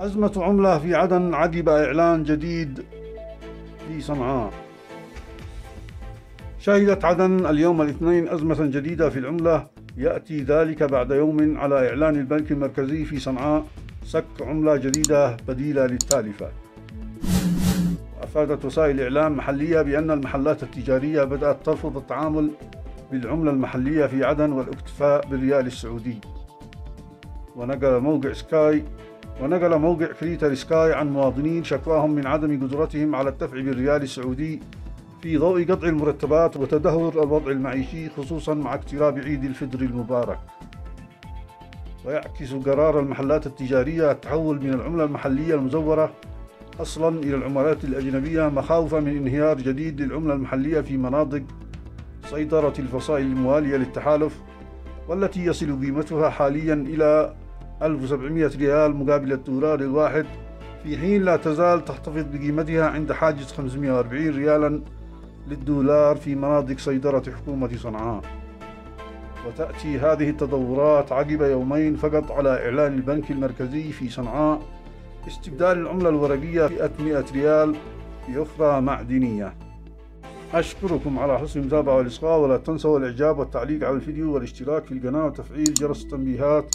أزمة عملة في عدن عقب إعلان جديد لصنعاء. شهدت عدن اليوم الاثنين أزمة جديدة في العملة، يأتي ذلك بعد يوم على إعلان البنك المركزي في صنعاء سك عملة جديدة بديلة للتالفة. أفادت وسائل إعلام محلية بأن المحلات التجارية بدأت ترفض التعامل بالعملة المحلية في عدن والاكتفاء بالريال السعودي. ونقل موقع كريتر سكاي عن مواطنين شكواهم من عدم قدرتهم على الدفع بالريال السعودي في ضوء قطع المرتبات وتدهور الوضع المعيشي، خصوصا مع اقتراب عيد الفطر المبارك. ويعكس قرار المحلات التجارية التحول من العملة المحلية المزورة أصلا إلى العملات الأجنبية مخاوفا من انهيار جديد للعملة المحلية في مناطق سيطرة الفصائل الموالية للتحالف، والتي يصل قيمتها حاليا إلى 1700 ريال مقابل الدولار الواحد، في حين لا تزال تحتفظ بقيمتها عند حاجز 540 ريالا للدولار في مناطق سيطرة حكومة صنعاء. وتأتي هذه التطورات عقب يومين فقط على إعلان البنك المركزي في صنعاء استبدال العملة الورقية فئة 100 ريال بأخرى معدنية. أشكركم على حسن المتابعة والإصغاء، ولا تنسوا الإعجاب والتعليق على الفيديو والاشتراك في القناة وتفعيل جرس التنبيهات،